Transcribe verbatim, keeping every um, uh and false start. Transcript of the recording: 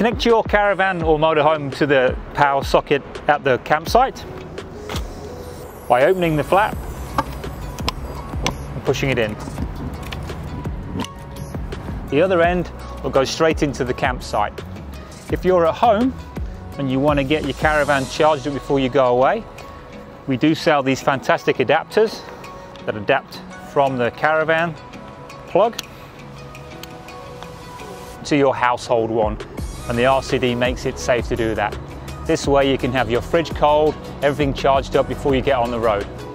Connect your caravan or motorhome to the power socket at the campsite by opening the flap and pushing it in. The other end will go straight into the campsite. If you're at home and you want to get your caravan charged before you go away, we do sell these fantastic adapters that adapt from the caravan plug to your household one, and the R C D makes it safe to do that. This way you can have your fridge cold, everything charged up before you get on the road.